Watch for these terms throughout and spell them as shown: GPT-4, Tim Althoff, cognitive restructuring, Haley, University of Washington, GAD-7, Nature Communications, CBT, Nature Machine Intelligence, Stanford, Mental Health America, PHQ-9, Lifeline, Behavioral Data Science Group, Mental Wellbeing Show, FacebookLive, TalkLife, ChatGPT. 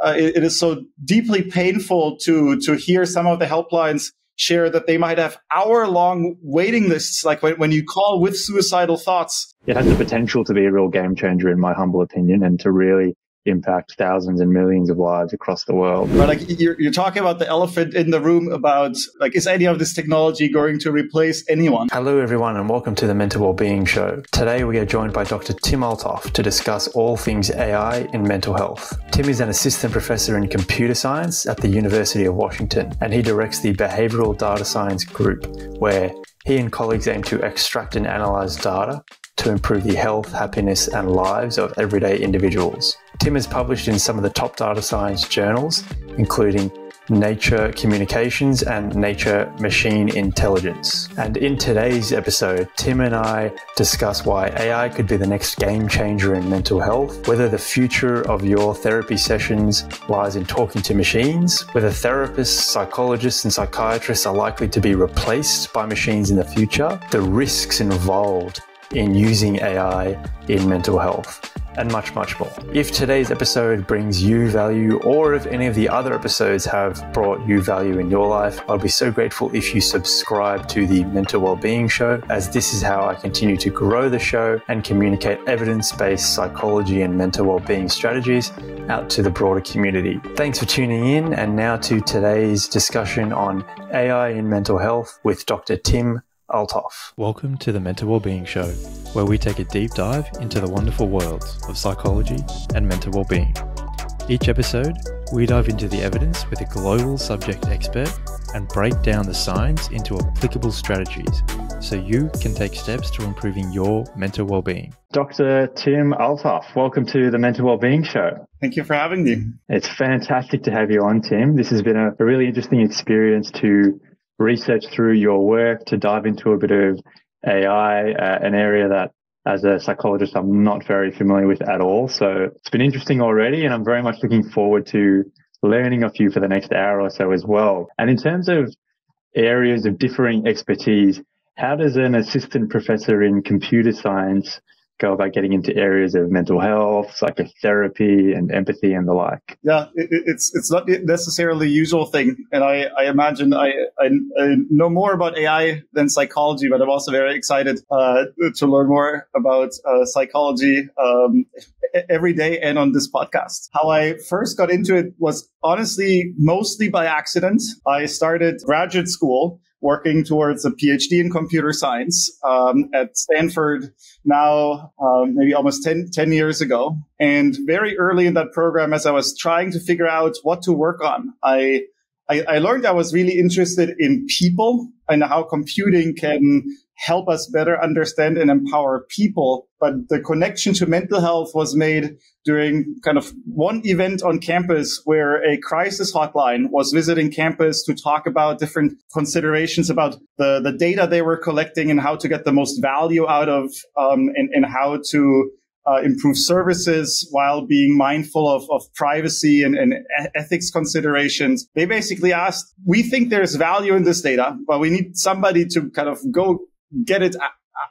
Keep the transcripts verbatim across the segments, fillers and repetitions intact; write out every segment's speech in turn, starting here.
uh, it, it is so deeply painful to to hear some of the helplines share that they might have hour-long waiting lists, like when, when you call with suicidal thoughts. It has the potential to be a real game changer, in my humble opinion, and to really impact thousands and millions of lives across the world. Right, like you're, you're talking about the elephant in the room about, like, is any of this technology going to replace anyone? Hello, everyone, and welcome to the Mental Wellbeing Show. Today, we are joined by Doctor Tim Althoff to discuss all things A I in mental health. Tim is an assistant professor in computer science at the University of Washington, and he directs the Behavioral Data Science Group, where he and colleagues aim to extract and analyze data to improve the health, happiness, and lives of everyday individuals. Tim has published in some of the top data science journals, including Nature Communications and Nature Machine Intelligence. And in today's episode, Tim and I discuss why A I could be the next game changer in mental health, whether the future of your therapy sessions lies in talking to machines, whether therapists, psychologists, and psychiatrists are likely to be replaced by machines in the future, the risks involved in using A I in mental health, and much, much more. If today's episode brings you value, or if any of the other episodes have brought you value in your life, I'll be so grateful if you subscribe to the Mental Wellbeing Show, as this is how I continue to grow the show and communicate evidence-based psychology and mental wellbeing strategies out to the broader community. Thanks for tuning in, and now to today's discussion on A I in mental health with Doctor Tim Althoff. Welcome to the Mental Wellbeing Show, where we take a deep dive into the wonderful worlds of psychology and mental wellbeing. Each episode, we dive into the evidence with a global subject expert and break down the science into applicable strategies so you can take steps to improving your mental wellbeing. Doctor Tim Althoff, welcome to the Mental Wellbeing Show. Thank you for having me. It's fantastic to have you on, Tim. This has been a, a really interesting experience to research through your work, to dive into a bit of A I, uh, an area that as a psychologist I'm not very familiar with at all. So it's been interesting already, and I'm very much looking forward to learning a few for the next hour or so as well. And in terms of areas of differing expertise, how does an assistant professor in computer science go about getting into areas of mental health, psychotherapy, and empathy and the like? Yeah, it, it's it's not necessarily the usual thing. And I, I imagine I, I, I know more about A I than psychology, but I'm also very excited uh, to learn more about uh, psychology um, every day and on this podcast. How I first got into it was honestly mostly by accident. I started graduate school working towards a PhD in computer science um, at Stanford now, um, maybe almost ten, ten years ago. And very early in that program, as I was trying to figure out what to work on, I, I, I learned I was really interested in people and how computing can help us better understand and empower people. But the connection to mental health was made during kind of one event on campus where a crisis hotline was visiting campus to talk about different considerations about the, the data they were collecting and how to get the most value out of um, and, and how to uh, improve services while being mindful of, of privacy and, and ethics considerations. They basically asked, we think there's value in this data, but we need somebody to kind of go get it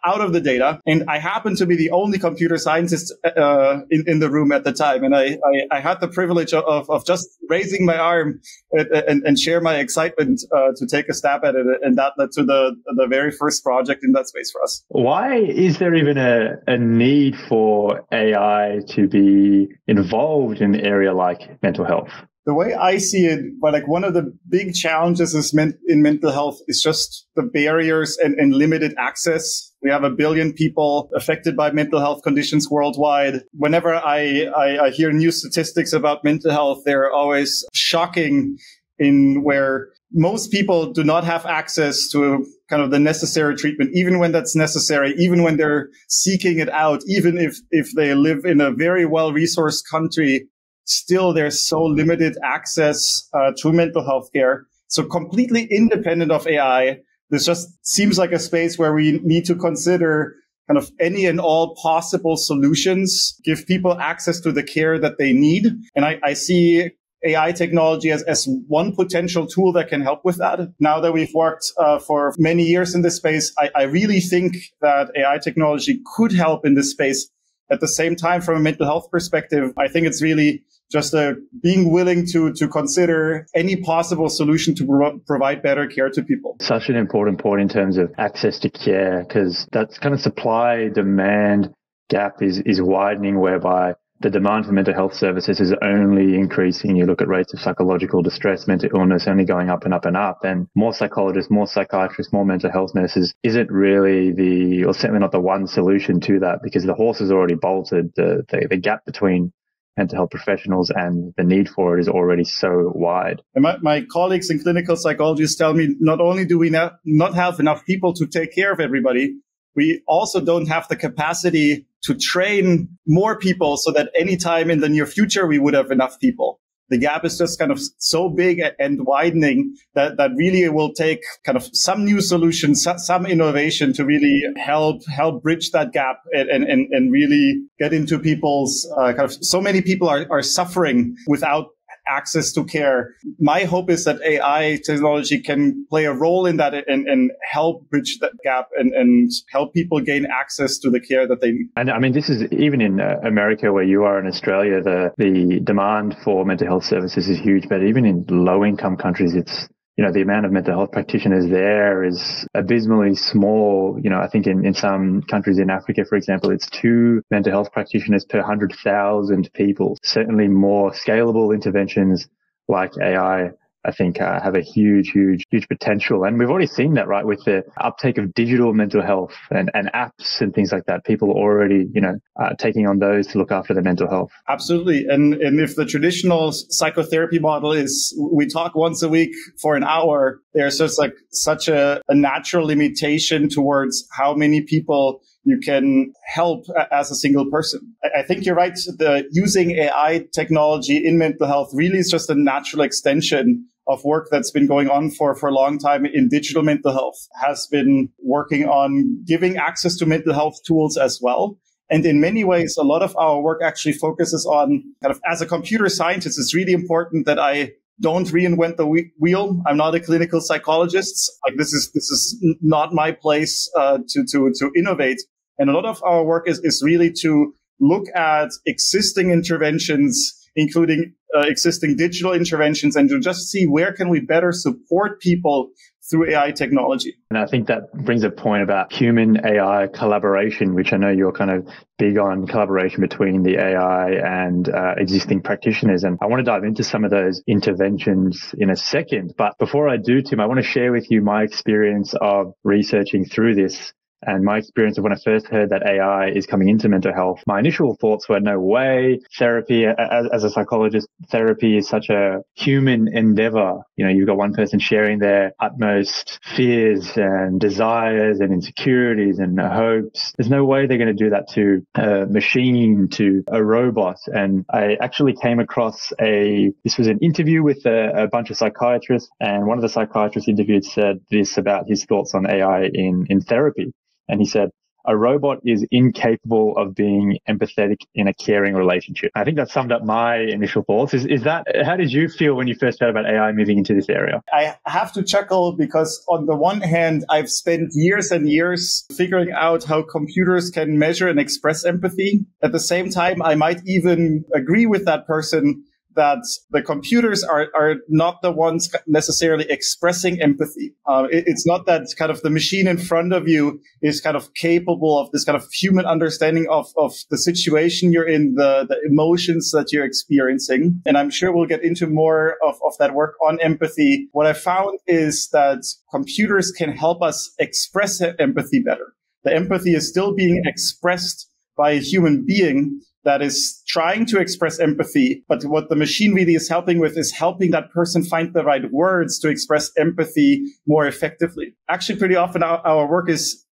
out of the data. And I happened to be the only computer scientist uh, in, in the room at the time. And I, I, I had the privilege of, of just raising my arm and, and, and share my excitement uh, to take a stab at it. And that led to the, the very first project in that space for us. Why is there even a, a need for A I to be involved in an area like mental health? The way I see it, but like one of the big challenges is men- in mental health is just the barriers and, and limited access. We have a billion people affected by mental health conditions worldwide. Whenever I, I, I hear new statistics about mental health, they're always shocking in where most people do not have access to kind of the necessary treatment, even when that's necessary, even when they're seeking it out, even if, if they live in a very well-resourced country. Still, there's so limited access uh, to mental health care. So completely independent of A I, this just seems like a space where we need to consider kind of any and all possible solutions, give people access to the care that they need. And I, I see A I technology as, as one potential tool that can help with that. Now that we've worked uh, for many years in this space, I, I really think that A I technology could help in this space. At the same time, from a mental health perspective, I think it's really just a being willing to to consider any possible solution to pro provide better care to people. Such an important point in terms of access to care, because that's kind of supply demand gap is is widening, whereby the demand for mental health services is only increasing. You look at rates of psychological distress, mental illness only going up and up and up, and more psychologists, more psychiatrists, more mental health nurses isn't really the, or certainly not the one solution to that, because the horse has already bolted. The, the, the gap between mental health professionals and the need for it is already so wide. And my, my colleagues in clinical psychologists tell me, not only do we not, not have enough people to take care of everybody, we also don't have the capacity to train more people so that anytime in the near future, we would have enough people. The gap is just kind of so big and widening that, that really it will take kind of some new solutions, some innovation to really help, help bridge that gap and, and, and really get into people's uh, kind of so many people are, are suffering without access to care. My hope is that A I technology can play a role in that and, and help bridge that gap and, and help people gain access to the care that they need. And I mean, this is even in uh, America, where you are in Australia, the, the demand for mental health services is huge, but even in low income countries, it's, you know, the amount of mental health practitioners there is abysmally small. You know, I think in, in some countries in Africa, for example, it's two mental health practitioners per one hundred thousand people. Certainly more scalable interventions like A I, I think, uh, have a huge, huge, huge potential. And we've already seen that, right, with the uptake of digital mental health and, and apps and things like that. People already, you know, uh, taking on those to look after their mental health. Absolutely. And, and if the traditional psychotherapy model is we talk once a week for an hour, there's just like such a, a natural limitation towards how many people you can help as a single person. I think you're right. The using A I technology in mental health really is just a natural extension of work that's been going on for, for a long time in digital mental health, has been working on giving access to mental health tools as well. And in many ways, a lot of our work actually focuses on kind of, as a computer scientist, it's really important that I don't reinvent the wheel. I'm not a clinical psychologist. Like this is, this is not my place uh, to, to, to innovate. And a lot of our work is, is really to look at existing interventions, including uh, existing digital interventions, and to just see where can we better support people through A I technology. And I think that brings a point about human A I collaboration, which I know you're kind of big on, collaboration between the A I and uh, existing practitioners. And I want to dive into some of those interventions in a second. But before I do, Tim, I want to share with you my experience of researching through this. And my experience of when I first heard that A I is coming into mental health, my initial thoughts were, no way. Therapy, as, as a psychologist, therapy is such a human endeavor. You know, you've got one person sharing their utmost fears and desires and insecurities and hopes. There's no way they're going to do that to a machine, to a robot. And I actually came across a, this was an interview with a, a bunch of psychiatrists. And one of the psychiatrists interviewed said this about his thoughts on A I in, in therapy. And he said, a robot is incapable of being empathetic in a caring relationship. I think that summed up my initial thoughts. Is, is that, how did you feel when you first heard about A I moving into this area? I have to chuckle because on the one hand, I've spent years and years figuring out how computers can measure and express empathy. At the same time, I might even agree with that person that the computers are, are not the ones necessarily expressing empathy. Uh, it, it's not that kind of the machine in front of you is kind of capable of this kind of human understanding of, of the situation you're in, the, the emotions that you're experiencing. And I'm sure we'll get into more of, of that work on empathy. What I found is that computers can help us express empathy better. The empathy is still being expressed by a human being that is trying to express empathy. But what the machine really is helping with is helping that person find the right words to express empathy more effectively. Actually, pretty often our, our work is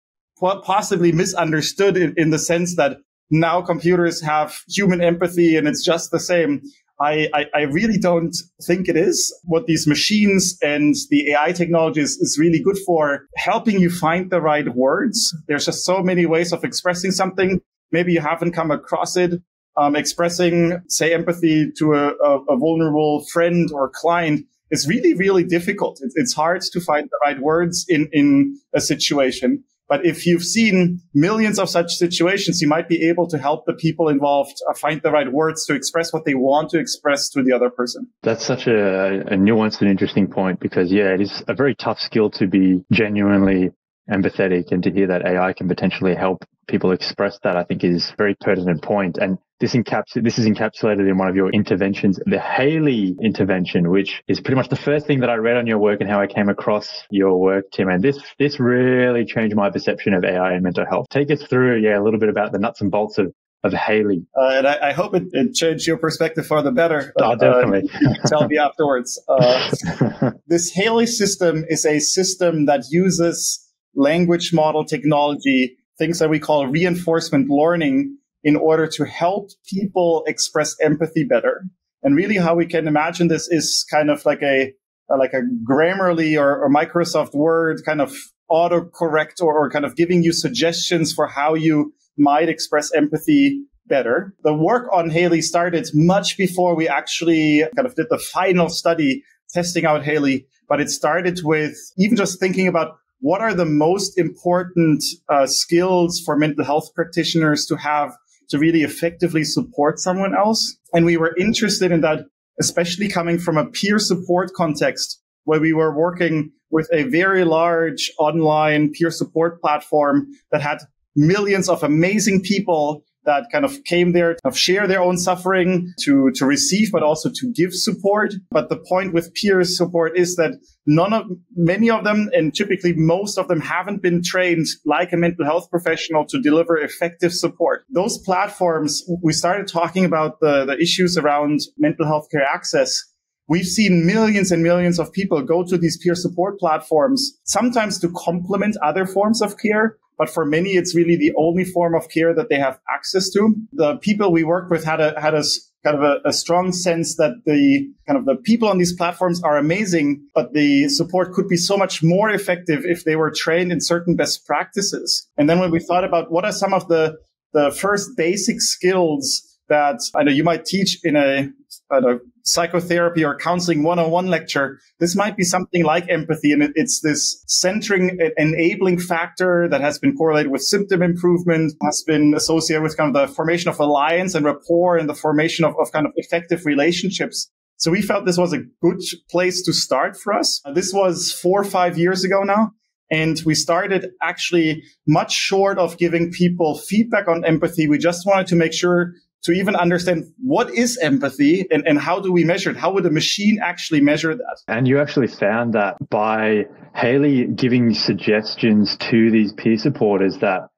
possibly misunderstood in, in the sense that now computers have human empathy and it's just the same. I, I, I really don't think it is. What these machines and the A I technologies is really good for, helping you find the right words. There's just so many ways of expressing something. Maybe you haven't come across it, um, expressing, say, empathy to a, a vulnerable friend or client is really, really difficult. It's hard to find the right words in, in a situation. But if you've seen millions of such situations, you might be able to help the people involved find the right words to express what they want to express to the other person. That's such a, a nuanced and interesting point, because, yeah, it is a very tough skill to be genuinely empathetic, and to hear that A I can potentially help people express that, I think, is a very pertinent point. And this encapsulates, this is encapsulated in one of your interventions, the Haley intervention, which is pretty much the first thing that I read on your work and how I came across your work, Tim. And this, this really changed my perception of A I and mental health. Take us through, yeah, a little bit about the nuts and bolts of of Haley. Uh, and I, I hope it, it changed your perspective for the better. Oh, definitely. Uh, you can tell me afterwards. Uh, this Haley system is a system that uses language model technology, things that we call reinforcement learning, in order to help people express empathy better. And really how we can imagine this is kind of like a, like a Grammarly or, or Microsoft Word kind of autocorrect, or, or kind of giving you suggestions for how you might express empathy better. The work on Haley started much before we actually kind of did the final study testing out Haley, but it started with even just thinking about what are the most important uh, skills for mental health practitioners to have to really effectively support someone else. And we were interested in that, especially coming from a peer support context, where we were working with a very large online peer support platform that had millions of amazing people that kind of came there to share their own suffering, to, to receive, but also to give support. But the point with peer support is that none of, many of them, and typically most of them, haven't been trained like a mental health professional to deliver effective support. Those platforms, we started talking about the, the issues around mental health care access. We've seen millions and millions of people go to these peer support platforms, sometimes to complement other forms of care. But for many, it's really the only form of care that they have access to. The people we worked with had a had a kind of a, a strong sense that the kind of the people on these platforms are amazing, but the support could be so much more effective if they were trained in certain best practices. And then when we thought about what are some of the the first basic skills that I know you might teach in a, I don't know, psychotherapy or counseling one oh one lecture, this might be something like empathy. And it's this centering, enabling factor that has been correlated with symptom improvement, has been associated with kind of the formation of alliance and rapport, and the formation of, of kind of effective relationships. So we felt this was a good place to start for us. This was four or five years ago now. And we started actually much short of giving people feedback on empathy. We just wanted to make sure to even understand what is empathy, and, and how do we measure it? How would a machine actually measure that? And you actually found that by Haley giving suggestions to these peer supporters, that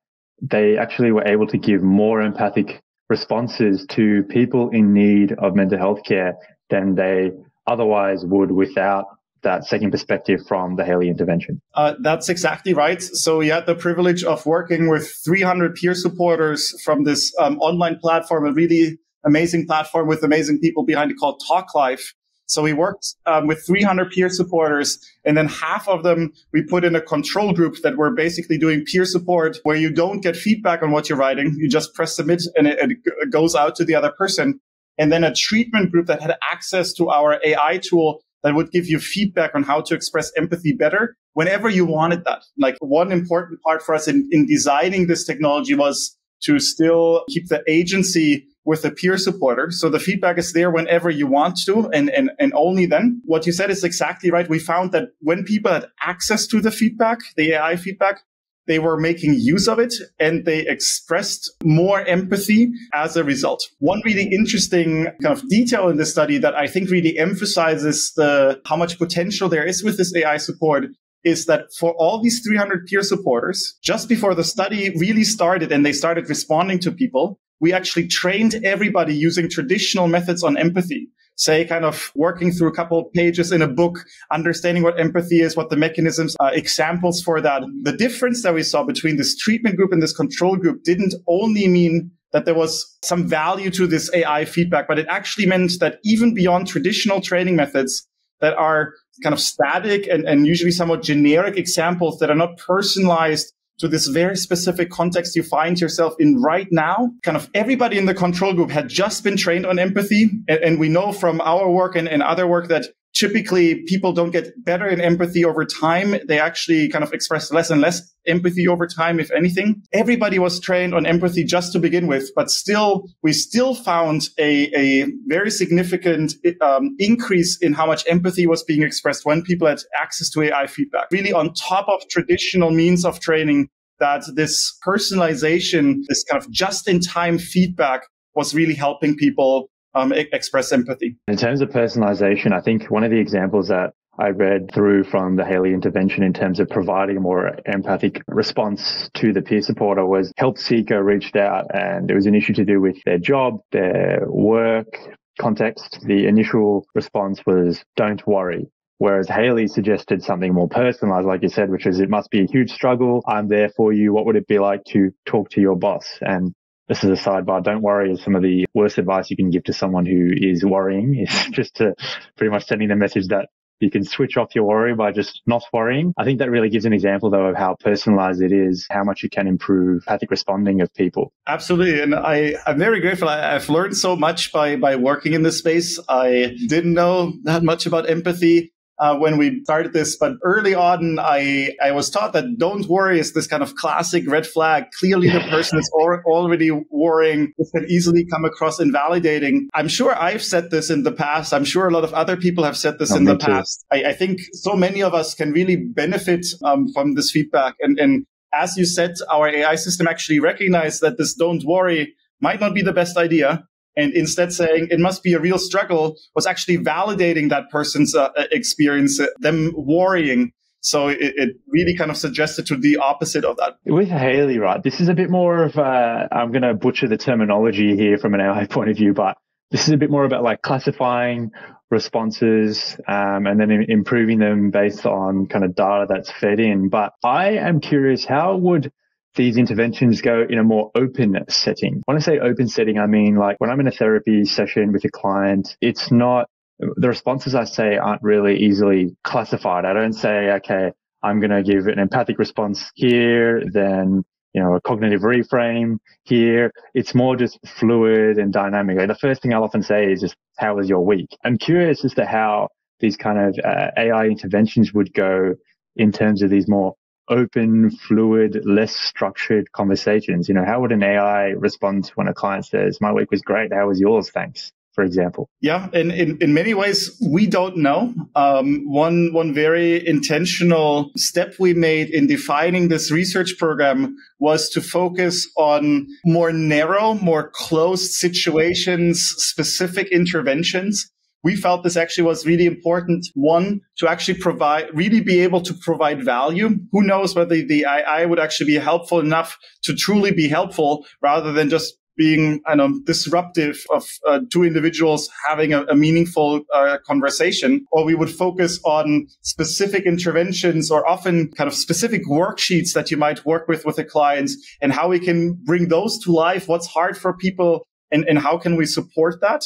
they actually were able to give more empathic responses to people in need of mental health care than they otherwise would without that second perspective from the Haley intervention. Uh, that's exactly right. So we had the privilege of working with three hundred peer supporters from this um, online platform, a really amazing platform with amazing people behind it called TalkLife. So we worked um, with three hundred peer supporters, and then half of them we put in a control group that were basically doing peer support where you don't get feedback on what you're writing. You just press submit and it, it goes out to the other person. And then a treatment group that had access to our A I tool that would give you feedback on how to express empathy better whenever you wanted that. Like, one important part for us in, in designing this technology was to still keep the agency with the peer supporter. So the feedback is there whenever you want to, and, and, and only then. What you said is exactly right. We found that when people had access to the feedback, the A I feedback, they were making use of it, and they expressed more empathy as a result. One really interesting kind of detail in this study that I think really emphasizes the how much potential there is with this A I support is that for all these three hundred peer supporters, just before the study really started and they started responding to people, we actually trained everybody using traditional methods on empathy. Say, kind of working through a couple of pages in a book, understanding what empathy is, what the mechanisms are, examples for that. The difference that we saw between this treatment group and this control group didn't only mean that there was some value to this A I feedback, but it actually meant that even beyond traditional training methods that are kind of static and, and usually somewhat generic examples that are not personalized to this very specific context you find yourself in right now, kind of everybody in the control group had just been trained on empathy. And, and we know from our work and, and other work that typically people don't get better in empathy over time. They actually kind of express less and less empathy over time, if anything. Everybody was trained on empathy just to begin with, but still, we still found a, a very significant um, increase in how much empathy was being expressed when people had access to A I feedback. Really on top of traditional means of training, that this personalization, this kind of just-in-time feedback was really helping people Um, express empathy. In terms of personalization, I think one of the examples that I read through from the Haley intervention in terms of providing a more empathic response to the peer supporter was help seeker reached out, and it was an issue to do with their job, their work context. The initial response was, don't worry. Whereas Haley suggested something more personalized, like you said, which is, it must be a huge struggle. I'm there for you. What would it be like to talk to your boss? And this is a sidebar. Don't worry is some of the worst advice you can give to someone who is worrying, is just to pretty much sending the message that you can switch off your worry by just not worrying. I think that really gives an example, though, of how personalized it is, how much you can improve empathic responding of people. Absolutely. And I, I'm very grateful. I, I've learned so much by, by working in this space. I didn't know that much about empathy Uh, when we started this, but early on, I, I was taught that don't worry is this kind of classic red flag. Clearly, the person is al- already worrying. This can easily come across invalidating. I'm sure I've said this in the past. I'm sure a lot of other people have said this oh, in the past. I, I think so many of us can really benefit um, from this feedback. And, and as you said, our A I system actually recognized that this don't worry might not be the best idea. And instead saying it must be a real struggle was actually validating that person's uh, experience, uh, them worrying. So it, it really kind of suggested to the opposite of that. With Haley, right, this is a bit more of, uh, I'm going to butcher the terminology here from an A I point of view, but this is a bit more about like classifying responses um, and then improving them based on kind of data that's fed in. But I am curious, how would these interventions go in a more open setting? When I say open setting, I mean like when I'm in a therapy session with a client, it's not, the responses I say aren't really easily classified. I don't say, okay, I'm going to give an empathic response here, then, you know, a cognitive reframe here. It's more just fluid and dynamic. Like the first thing I'll often say is just, how was your week? I'm curious as to how these kind of uh, A I interventions would go in terms of these more open, fluid, less structured conversations. You know, how would an A I respond when a client says, my week was great, how was yours? Thanks, for example. Yeah, and in, in many ways, we don't know. Um, one, one very intentional step we made in defining this research program was to focus on more narrow, more closed situations, specific interventions. We felt this actually was really important, one, to actually provide, really be able to provide value. Who knows whether the A I would actually be helpful enough to truly be helpful rather than just being, I don't know, disruptive of uh, two individuals having a, a meaningful uh, conversation. Or we would focus on specific interventions or often kind of specific worksheets that you might work with with the clients and how we can bring those to life, what's hard for people and, and how can we support that.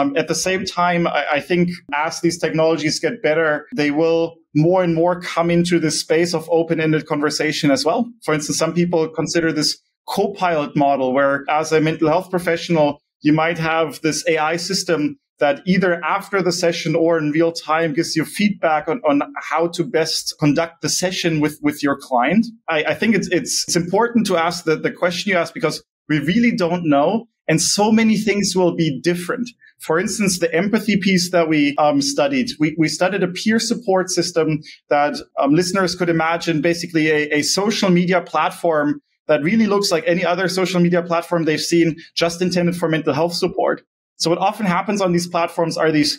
Um, at the same time, I, I think as these technologies get better, they will more and more come into this space of open-ended conversation as well. For instance, some people consider this co-pilot model, where as a mental health professional, you might have this A I system that either after the session or in real time gives you feedback on, on how to best conduct the session with, with your client. I, I think it's, it's, it's important to ask the, the question you asked, because we really don't know. And so many things will be different. For instance, the empathy piece that we um, studied, we, we studied a peer support system that um, listeners could imagine, basically a, a social media platform that really looks like any other social media platform they've seen, just intended for mental health support. So what often happens on these platforms are these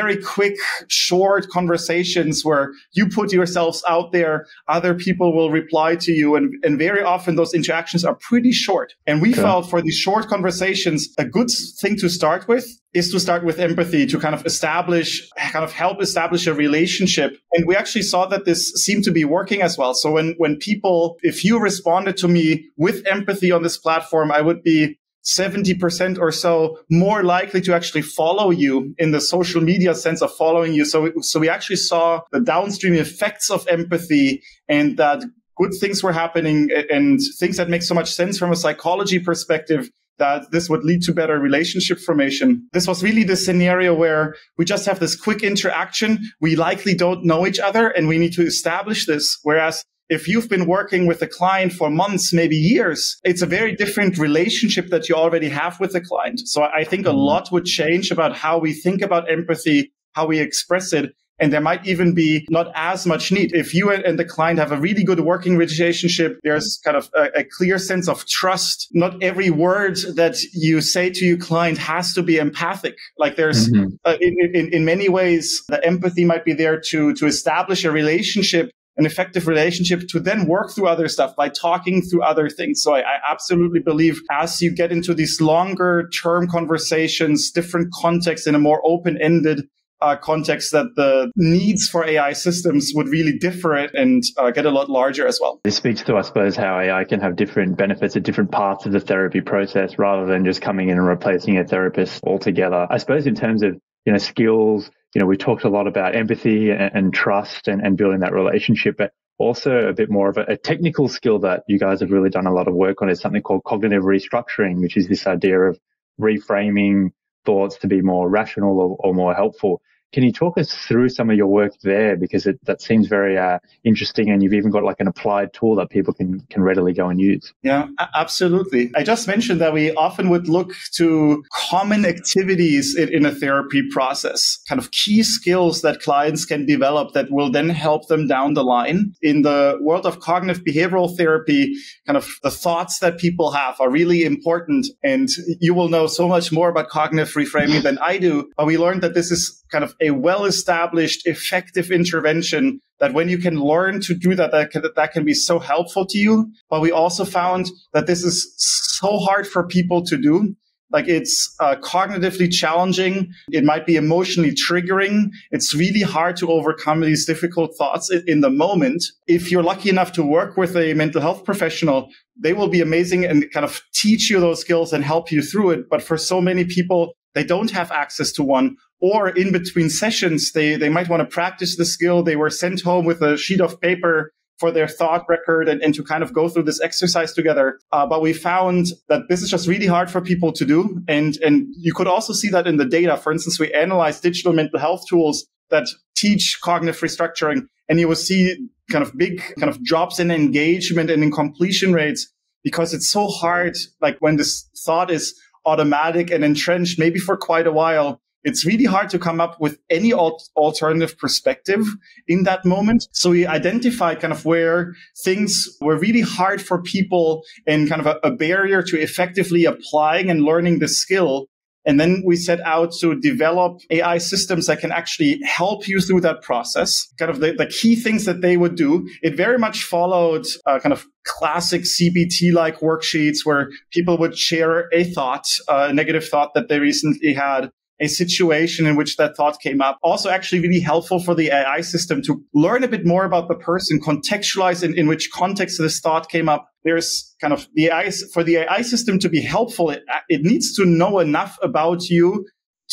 very quick, short conversations where you put yourselves out there, other people will reply to you. And, and very often those interactions are pretty short. And we okay. felt for these short conversations, a good thing to start with is to start with empathy, to kind of establish, kind of help establish a relationship. And we actually saw that this seemed to be working as well. So when, when people, if you responded to me with empathy on this platform, I would be seventy percent or so more likely to actually follow you in the social media sense of following you. So, so we actually saw the downstream effects of empathy and that good things were happening and things that make so much sense from a psychology perspective that this would lead to better relationship formation. This was really the scenario where we just have this quick interaction. We likely don't know each other and we need to establish this. Whereas if you've been working with a client for months, maybe years, it's a very different relationship that you already have with the client. So I think a lot would change about how we think about empathy, how we express it. And there might even be not as much need. If you and the client have a really good working relationship, there's kind of a, a clear sense of trust. Not every word that you say to your client has to be empathic. Like there's, mm-hmm. uh, in, in, in many ways, the empathy might be there to, to establish a relationship, an effective relationship, to then work through other stuff by talking through other things. So I, I absolutely believe as you get into these longer term conversations, different contexts in a more open-ended Uh, context, that the needs for A I systems would really differ and uh, get a lot larger as well. This speaks to, I suppose, how A I can have different benefits at different parts of the therapy process rather than just coming in and replacing a therapist altogether. I suppose in terms of, you know, skills, you know, we talked a lot about empathy and, and trust and, and building that relationship, but also a bit more of a, a technical skill that you guys have really done a lot of work on is something called cognitive restructuring, which is this idea of reframing thoughts to be more rational or, or more helpful. Can you talk us through some of your work there? Because it, that seems very uh, interesting, and you've even got like an applied tool that people can, can readily go and use. Yeah, absolutely. I just mentioned that we often would look to common activities in, in a therapy process, kind of key skills that clients can develop that will then help them down the line. In the world of cognitive behavioral therapy, kind of the thoughts that people have are really important. And you will know so much more about cognitive reframing than I do, but we learned that this is kind of a well-established, effective intervention that when you can learn to do that, that can, that can be so helpful to you. But we also found that this is so hard for people to do. Like it's uh, cognitively challenging. It might be emotionally triggering. It's really hard to overcome these difficult thoughts in, in the moment. If you're lucky enough to work with a mental health professional, they will be amazing and kind of teach you those skills and help you through it. But for so many people, they don't have access to one, or in between sessions, they, they might want to practice the skill. They were sent home with a sheet of paper for their thought record and, and to kind of go through this exercise together. Uh, but we found that this is just really hard for people to do. And, and you could also see that in the data. For instance, we analyzed digital mental health tools that teach cognitive restructuring, and you will see kind of big kind of drops in engagement and in completion rates because it's so hard. Like when this thought is automatic and entrenched, maybe for quite a while, it's really hard to come up with any alt- alternative perspective in that moment. So we identified kind of where things were really hard for people and kind of a, a barrier to effectively applying and learning the skill. And then we set out to develop A I systems that can actually help you through that process. Kind of the, the key things that they would do, it very much followed uh, kind of classic C B T-like worksheets where people would share a thought, uh, a negative thought that they recently had, a situation in which that thought came up. Also actually really helpful for the A I system to learn a bit more about the person, contextualize in, in which context this thought came up. There's kind of the A I, for the A I system to be helpful, it, it needs to know enough about you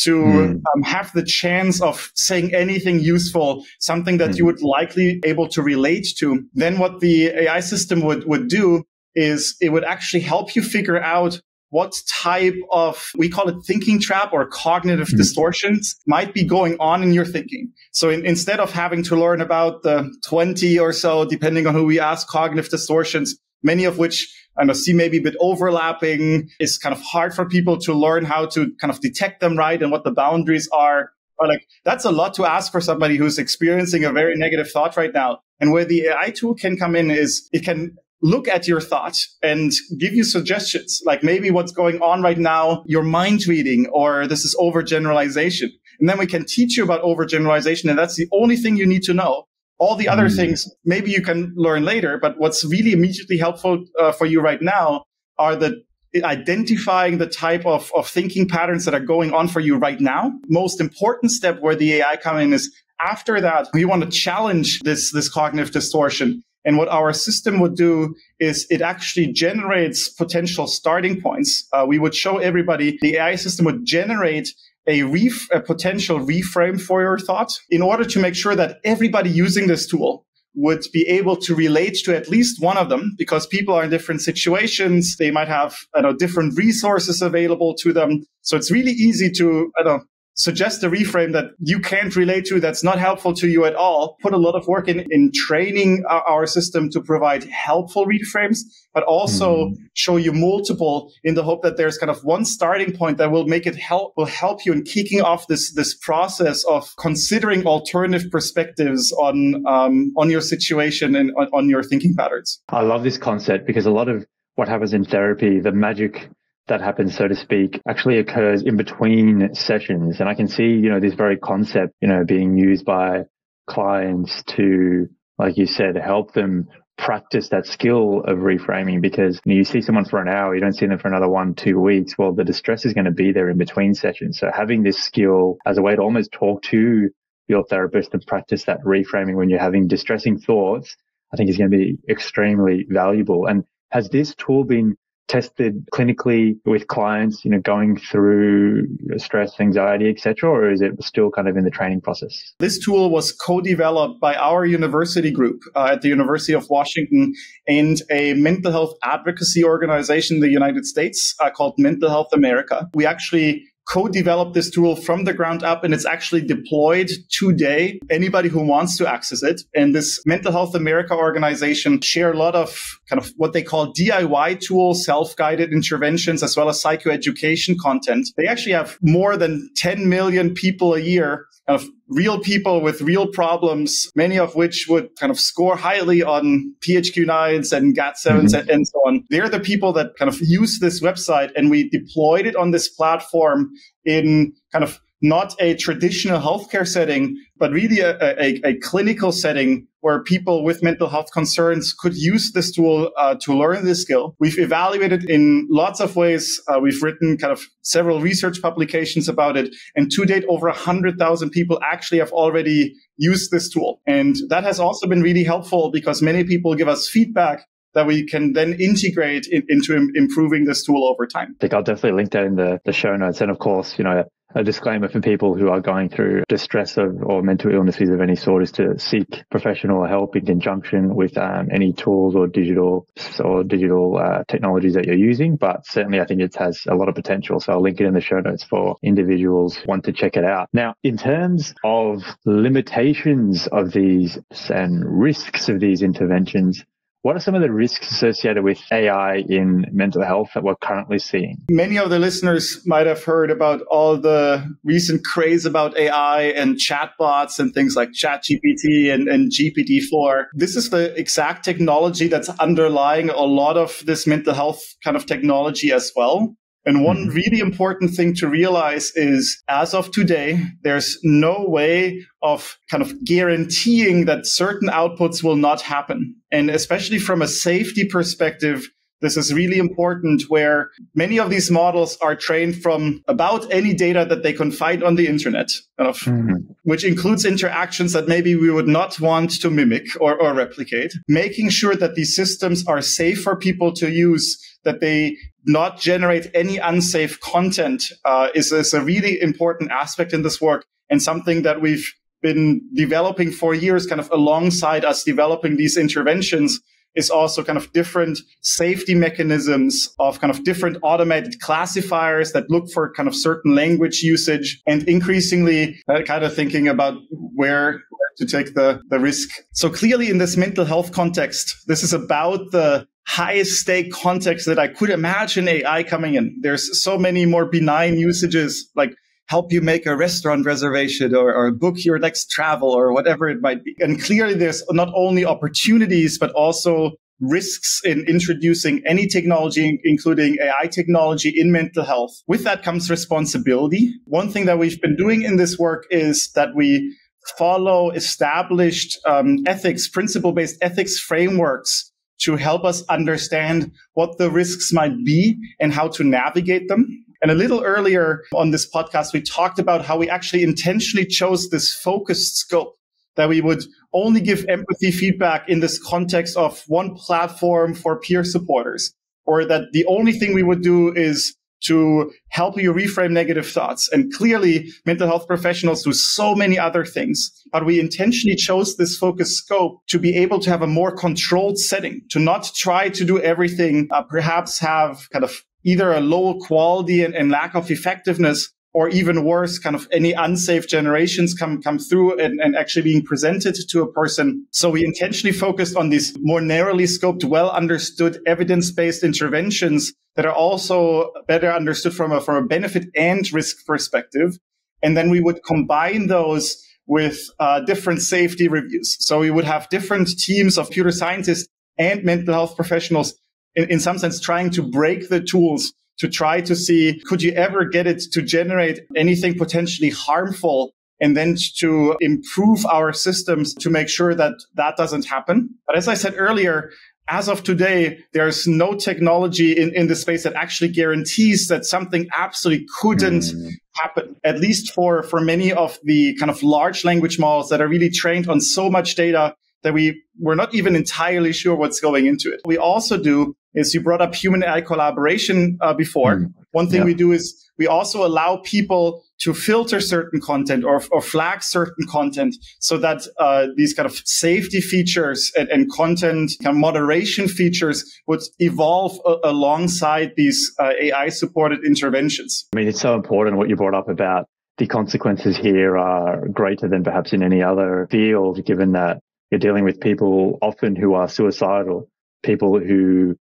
to mm. um, have the chance of saying anything useful, something that mm. you would likely able to relate to. Then what the A I system would, would do is it would actually help you figure out what type of, we call it thinking trap or cognitive mm-hmm. distortions might be going on in your thinking. So in, instead of having to learn about the twenty or so, depending on who we ask, cognitive distortions, many of which I see maybe a bit overlapping, is kind of hard for people to learn how to kind of detect them, right? And what the boundaries are. Or like, that's a lot to ask for somebody who's experiencing a very negative thought right now. And where the A I tool can come in is it can look at your thoughts and give you suggestions, like maybe what's going on right now, you're mind reading, or this is overgeneralization. And then we can teach you about overgeneralization, and that's the only thing you need to know. All the other mm. things, maybe you can learn later, but what's really immediately helpful uh, for you right now are the identifying the type of, of thinking patterns that are going on for you right now. Most important step where the A I come in is after that, we want to challenge this, this cognitive distortion. And what our system would do is it actually generates potential starting points. Uh, we would show everybody the A I system would generate a, ref- a potential reframe for your thought in order to make sure that everybody using this tool would be able to relate to at least one of them, because people are in different situations. They might have, I don't know, different resources available to them. So it's really easy to, I don't know, suggest a reframe that you can't relate to, that's not helpful to you at all. Put a lot of work in, in training our system to provide helpful reframes, but also mm. show you multiple in the hope that there's kind of one starting point that will make it help, will help you in kicking off this, this process of considering alternative perspectives on, um, on your situation and on, on your thinking patterns. I love this concept, because a lot of what happens in therapy, the magic that happens, so to speak, actually occurs in between sessions. And I can see, you know, this very concept, you know, being used by clients to, like you said, help them practice that skill of reframing, because you know, you see someone for an hour, you don't see them for another one, two weeks. Well, the distress is going to be there in between sessions. So having this skill as a way to almost talk to your therapist and practice that reframing when you're having distressing thoughts, I think is going to be extremely valuable. And has this tool been tested clinically with clients, you know, going through stress, anxiety, et cetera, or is it still kind of in the training process? This tool was co-developed by our university group uh, at the University of Washington and a mental health advocacy organization in the United States uh, called Mental Health America. We actually co-developed this tool from the ground up, and it's actually deployed today. Anybody who wants to access it. And this Mental Health America organization share a lot of kind of what they call D I Y tools, self-guided interventions, as well as psychoeducation content. They actually have more than ten million people a year, kind of real people with real problems, many of which would kind of score highly on P H Q nines and G A D sevens mm-hmm. and, and so on. They're the people that kind of use this website, and we deployed it on this platform in kind of not a traditional healthcare setting, but really a, a, a clinical setting where people with mental health concerns could use this tool uh, to learn this skill. We've evaluated in lots of ways. Uh, we've written kind of several research publications about it. And to date, over one hundred thousand people actually have already used this tool. And that has also been really helpful, because many people give us feedback that we can then integrate in, into im- improving this tool over time. I think I'll definitely link that in the, the show notes. And of course, you know, a disclaimer for people who are going through distress of, or mental illnesses of any sort is to seek professional help in conjunction with um, any tools or digital or digital uh, technologies that you're using. But certainly, I think it has a lot of potential. So I'll link it in the show notes for individuals who want to check it out. Now, in terms of limitations of these and risks of these interventions, what are some of the risks associated with A I in mental health that we're currently seeing? Many of the listeners might have heard about all the recent craze about A I and chatbots and things like ChatGPT and, and G P T four. This is the exact technology that's underlying a lot of this mental health kind of technology as well. And one really important thing to realize is, as of today, there's no way of kind of guaranteeing that certain outputs will not happen. And especially from a safety perspective, this is really important, where many of these models are trained from about any data that they can find on the internet, kind of, mm-hmm. which includes interactions that maybe we would not want to mimic or, or replicate. Making sure that these systems are safe for people to use, that they not generate any unsafe content uh, is, is a really important aspect in this work, and something that we've been developing for years, kind of alongside us developing these interventions, is also kind of different safety mechanisms of kind of different automated classifiers that look for kind of certain language usage, and increasingly uh, kind of thinking about where to take the, the risk. So clearly in this mental health context, this is about the highest stake context that I could imagine A I coming in. There's so many more benign usages, like help you make a restaurant reservation or, or book your next travel or whatever it might be. And clearly there's not only opportunities, but also risks in introducing any technology, including A I technology, in mental health. With that comes responsibility. One thing that we've been doing in this work is that we follow established um, ethics, principle-based ethics frameworks to help us understand what the risks might be and how to navigate them. And a little earlier on this podcast, we talked about how we actually intentionally chose this focused scope, that we would only give empathy feedback in this context of one platform for peer supporters, or that the only thing we would do is to help you reframe negative thoughts. And clearly, mental health professionals do so many other things, but we intentionally chose this focus scope to be able to have a more controlled setting, to not try to do everything, uh, perhaps have kind of either a low quality and, and lack of effectiveness, or even worse, kind of any unsafe generations come come through and, and actually being presented to a person. So we intentionally focused on these more narrowly scoped, well understood, evidence-based interventions that are also better understood from a, from a benefit and risk perspective. And then we would combine those with uh, different safety reviews. So we would have different teams of computer scientists and mental health professionals, in, in some sense, trying to break the tools to try to see, could you ever get it to generate anything potentially harmful, and then to improve our systems to make sure that that doesn't happen. But as I said earlier, as of today, there's no technology in, in the space that actually guarantees that something absolutely couldn't mm. happen, at least for, for many of the kind of large language models that are really trained on so much data that we we're not even entirely sure what's going into it. We also do is you brought up human A I collaboration uh, before. Mm. One thing yeah. we do is we also allow people to filter certain content or, or flag certain content so that uh, these kind of safety features and, and content kind of moderation features would evolve a- alongside these uh, A I-supported interventions. I mean, it's so important what you brought up about the consequences here are greater than perhaps in any other field, given that you're dealing with people often who are suicidal, people who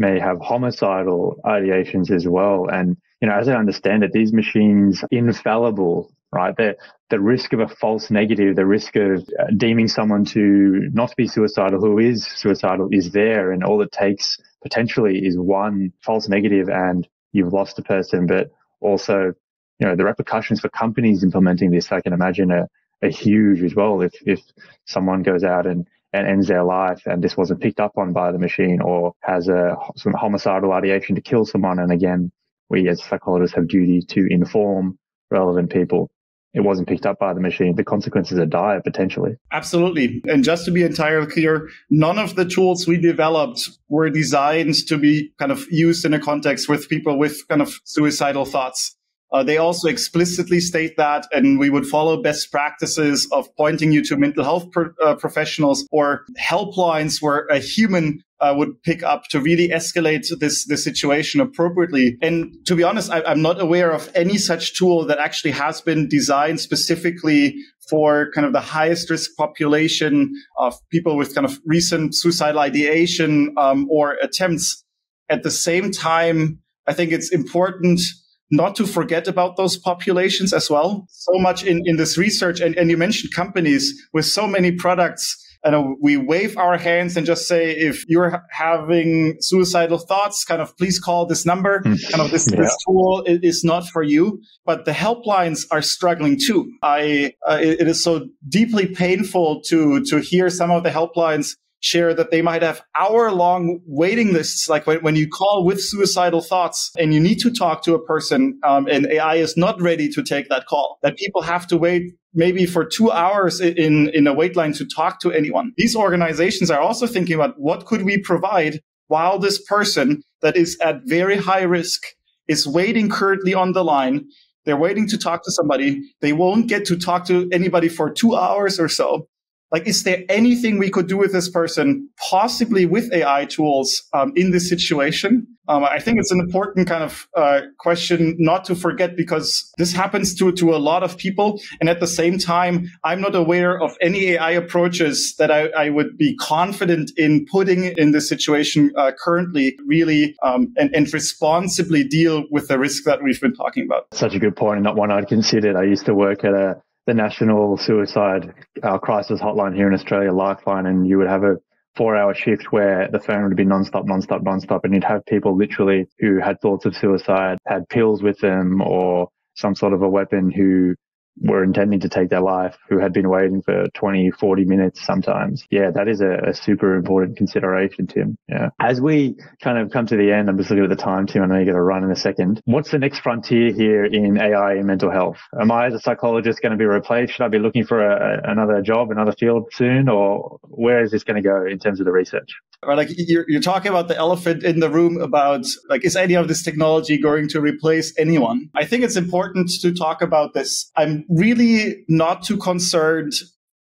may have homicidal ideations as well. And, you know, as I understand it, these machines are infallible, right? The, the risk of a false negative, the risk of deeming someone to not be suicidal who is suicidal is there. And all it takes potentially is one false negative and you've lost a person. But also, you know, the repercussions for companies implementing this, I can imagine, are, are huge as well. If, if someone goes out and and ends their life and this wasn't picked up on by the machine, or has a some homicidal ideation to kill someone. And again, we as psychologists have duty to inform relevant people. It wasn't picked up by the machine. The consequences are dire potentially. Absolutely. And just to be entirely clear, none of the tools we developed were designed to be kind of used in a context with people with kind of suicidal thoughts. Uh, they also explicitly state that, and we would follow best practices of pointing you to mental health pro- uh, professionals or helplines where a human uh, would pick up to really escalate this, this situation appropriately. And to be honest, I, I'm not aware of any such tool that actually has been designed specifically for kind of the highest risk population of people with kind of recent suicidal ideation um, or attempts. At the same time, I think it's important not to forget about those populations as well. So much in, in this research, and, and you mentioned companies with so many products, and we wave our hands and just say, if you're having suicidal thoughts, kind of please call this number. Kind of this, yeah. this tool is not for you. But the helplines are struggling too. I uh, it, it is so deeply painful to to hear some of the helplines share that they might have hour-long waiting lists, like when, when you call with suicidal thoughts and you need to talk to a person um, and A I is not ready to take that call, that people have to wait maybe for two hours in, in a wait line to talk to anyone. These organizations are also thinking about what could we provide while this person that is at very high risk is waiting currently on the line. They're waiting to talk to somebody. They won't get to talk to anybody for two hours or so. Like, is there anything we could do with this person, possibly with A I tools, um, in this situation? Um, I think it's an important kind of uh, question not to forget, because this happens to, to a lot of people. And at the same time, I'm not aware of any A I approaches that I, I would be confident in putting in this situation uh, currently, really, um, and, and responsibly deal with the risk that we've been talking about. Such a good point, and not one I'd considered. I used to work at a the National Suicide uh, Crisis Hotline here in Australia, Lifeline, and you would have a four-hour shift where the phone would be non-stop, non-stop, non-stop, and you'd have people literally who had thoughts of suicide, had pills with them or some sort of a weapon, who were intending to take their life, who had been waiting for twenty, forty minutes sometimes. Yeah, that is a, a super important consideration, Tim. Yeah. As we kind of come to the end, I'm just looking at the time, Tim. I know you got to run in a second. What's the next frontier here in A I and mental health? Am I as a psychologist going to be replaced? Should I be looking for a, another job, another field soon? Or where is this going to go in terms of the research? Or like you're, you're talking about the elephant in the room about like, is any of this technology going to replace anyone? I think it's important to talk about this. I'm really not too concerned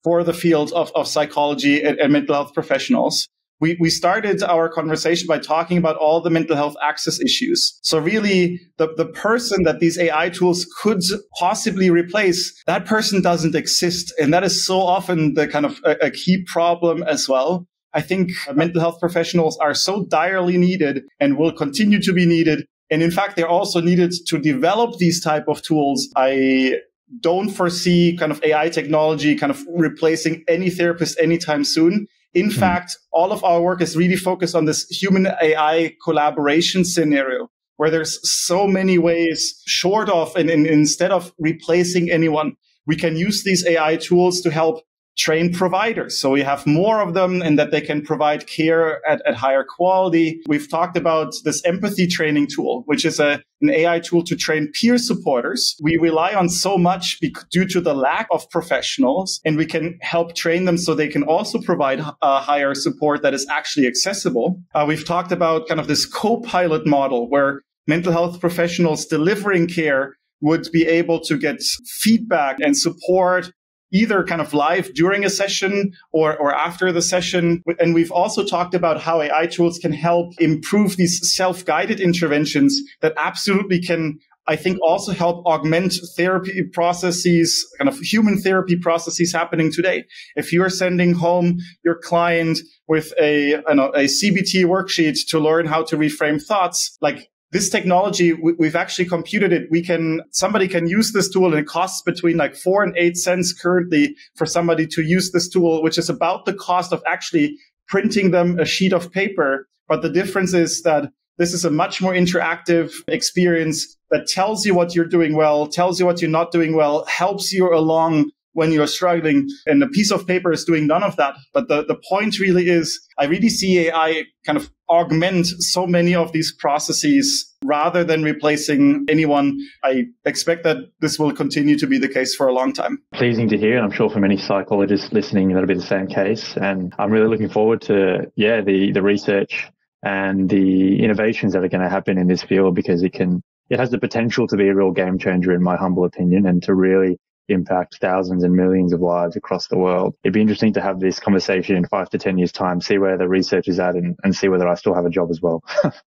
for the field of, of psychology and, and mental health professionals. We, we started our conversation by talking about all the mental health access issues. So really, the, the person that these A I tools could possibly replace, that person doesn't exist. And that is so often the kind of a, a key problem as well. I think mental health professionals are so direly needed and will continue to be needed. And in fact, they're also needed to develop these type of tools. I don't foresee kind of A I technology kind of replacing any therapist anytime soon. In mm-hmm. fact, all of our work is really focused on this human A I collaboration scenario, where there's so many ways short of and, and instead of replacing anyone, we can use these A I tools to help train providers. So we have more of them and that they can provide care at, at higher quality. We've talked about this empathy training tool, which is a, an A I tool to train peer supporters. We rely on so much due to the lack of professionals, and we can help train them so they can also provide uh, higher support that is actually accessible. Uh, we've talked about kind of this co-pilot model where mental health professionals delivering care would be able to get feedback and support either kind of live during a session or, or after the session. And we've also talked about how A I tools can help improve these self-guided interventions that absolutely can, I think, also help augment therapy processes, kind of human therapy processes happening today. If you're sending home your client with a, I know, a C B T worksheet to learn how to reframe thoughts, like this technology, we've actually computed it. We can, somebody can use this tool, and it costs between like four and eight cents currently for somebody to use this tool, which is about the cost of actually printing them a sheet of paper. But the difference is that this is a much more interactive experience that tells you what you're doing well, tells you what you're not doing well, helps you along when you're struggling, and a piece of paper is doing none of that. But the, the point really is, I really see A I kind of augment so many of these processes rather than replacing anyone. I expect that this will continue to be the case for a long time. Pleasing to hear, and I'm sure for many psychologists listening, that'll be the same case. And I'm really looking forward to, yeah, the, the research and the innovations that are going to happen in this field, because it can, it has the potential to be a real game changer, in my humble opinion, and to really impact thousands and millions of lives across the world. It'd be interesting to have this conversation in five to ten years' time, see where the research is at, and, and see whether I still have a job as well.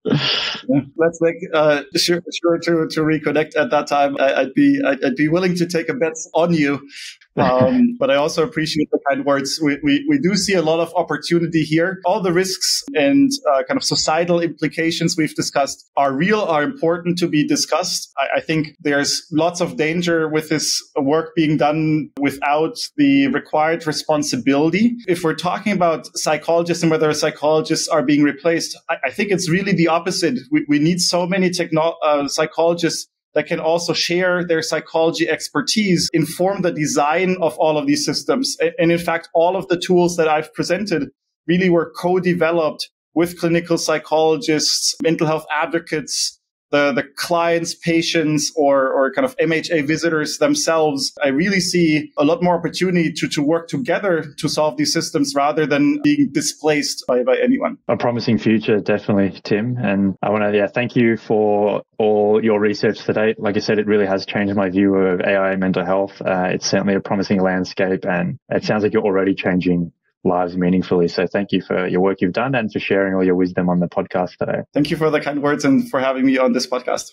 Yeah, let's make uh, sure, sure to, to reconnect at that time. I, I'd be I'd, I'd be willing to take a bet on you, um, but I also appreciate the kind words. We, we we do see a lot of opportunity here. All the risks and uh, kind of societal implications we've discussed are real, are important to be discussed. I, I think there's lots of danger with this work being done without the required responsibility. If we're talking about psychologists and whether psychologists are being replaced, I, I think it's really the opposite. We, we need so many techno- uh, psychologists that can also share their psychology expertise, inform the design of all of these systems. And, and in fact, all of the tools that I've presented really were co-developed with clinical psychologists, mental health advocates, The, the clients, patients, or, or kind of M H A visitors themselves. I really see a lot more opportunity to, to work together to solve these systems rather than being displaced by, by anyone. A promising future, definitely, Tim. And I want to yeah, thank you for all your research to date. Like I said, it really has changed my view of A I and mental health. Uh, it's certainly a promising landscape, and it sounds like you're already changing lives meaningfully. So thank you for your work you've done and for sharing all your wisdom on the podcast today. Thank you for the kind words and for having me on this podcast.